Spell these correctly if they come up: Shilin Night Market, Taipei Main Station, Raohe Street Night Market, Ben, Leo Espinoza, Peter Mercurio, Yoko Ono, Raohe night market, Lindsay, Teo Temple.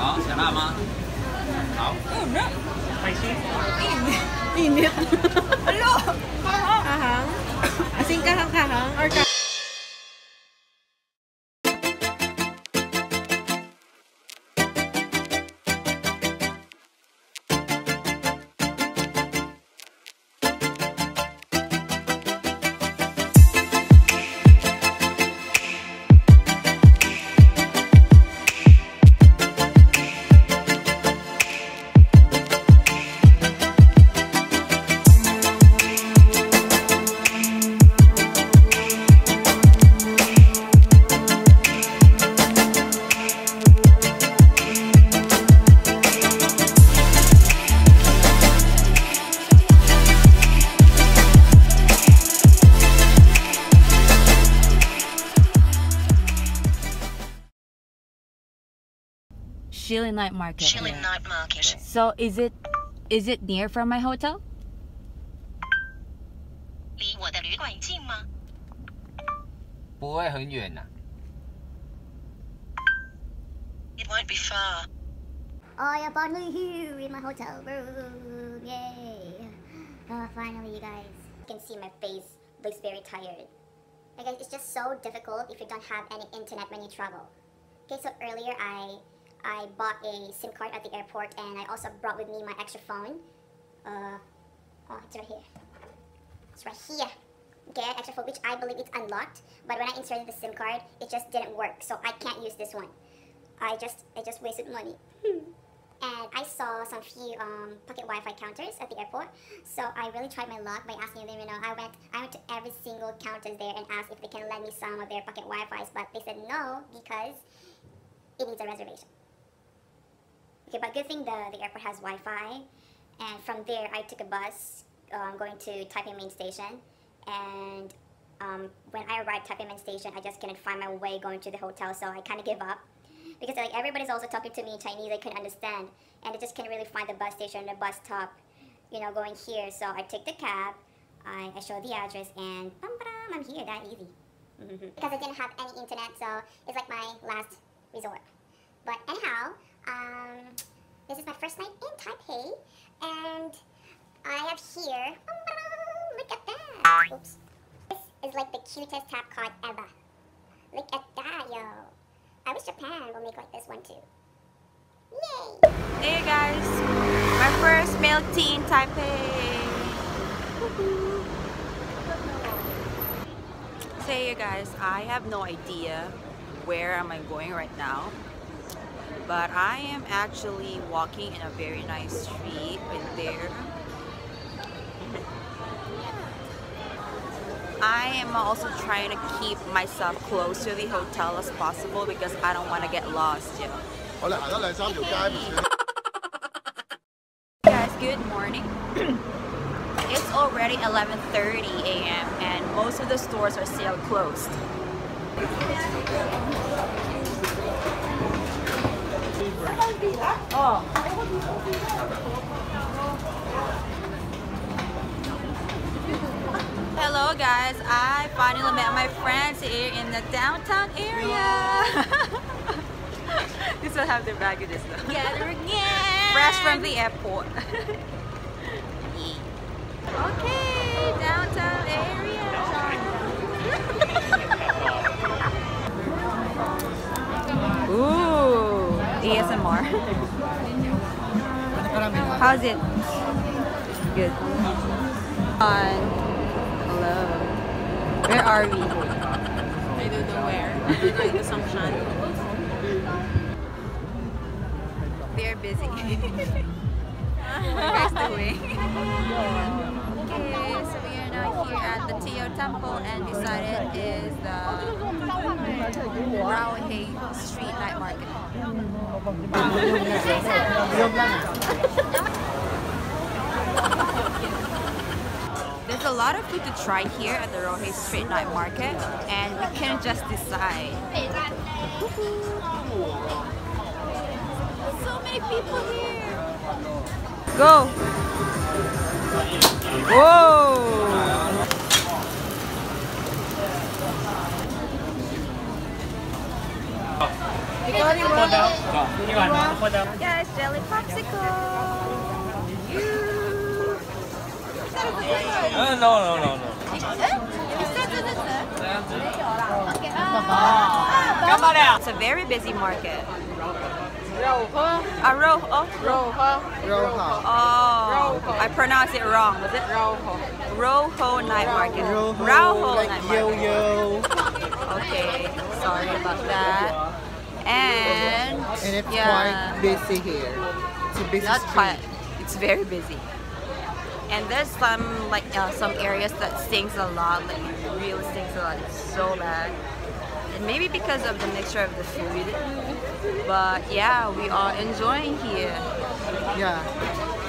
好，想辣吗？好。Oh no！ 海鲜。硬的。Hello。哈哈。I think 哈哈二。 Shilin Night Market. Shilin Night Market. So is it near from my hotel? It won't be far. Oh, you're finally here in my hotel room. Yay. Oh, finally, you guys. You can see my face looks very tired. Like, guys, it's just so difficult if you don't have any internet when you travel. Okay, so earlier I bought a SIM card at the airport, and I also brought with me my extra phone. Oh, it's right here. It's right here. Okay, extra phone, which I believe it's unlocked, but when I inserted the SIM card, it just didn't work, so I can't use this one. I just wasted money. And I saw some few pocket Wi-Fi counters at the airport, so I really tried my luck by asking them. You know, I went to every single counter there and asked if they can lend me some of their pocket Wi-Fis, but they said no because it needs a reservation. Okay, but good thing the airport has Wi-Fi, and from there I took a bus going to Taipei Main Station, and when I arrived at Taipei Main Station, I just couldn't find my way going to the hotel, so I kind of gave up, because like everybody's also talking to me in Chinese, I couldn't understand, and I just couldn't really find the bus station, the bus stop, you know, going here, so I took the cab, I showed the address, and bam, I'm here, that easy. Because I didn't have any internet, so it's like my last resort. But anyhow, this is my first night in Taipei, and I have here, look at that, oops, this is like the cutest tap card ever, look at that, yo, I wish Japan will make like this one too, yay! Hey guys, my first milk tea in Taipei! So you guys, I have no idea where am I going right now. But I am actually walking in a very nice street right there. I am also trying to keep myself close to the hotel as possible because I don't want to get lost yet. Guys, good morning. It's already 11:30 a.m. and most of the stores are still closed. Oh. Hello guys, I finally met my friends here in the downtown area. This will have the baggages though. Gather again. Fresh from the airport. Okay, downtown area. Ooh. ASMR. How's it? Good. Hello. Where are we? I don't know where. We're going to some sun. They're busy. That's the way. Okay, so we are now here at the Teo Temple, and beside it is the Raohe Street Night Market. There's a lot of food to try here at the Raohe Street Night Market, and we can't just decide. So many people here! Go! Whoa! Yeah, it's jelly popsicle. No. It's a very busy market. Oh, I pronounced it wrong. Was it Raohe Night Market? Raohe Night Market. Okay, sorry about that. And it's quite busy here. It's a busy street. Not quite. It's very busy. And there's some areas that stings a lot, like it really stings a lot. It's so bad. And maybe because of the mixture of the food. But yeah, we are enjoying here. Yeah.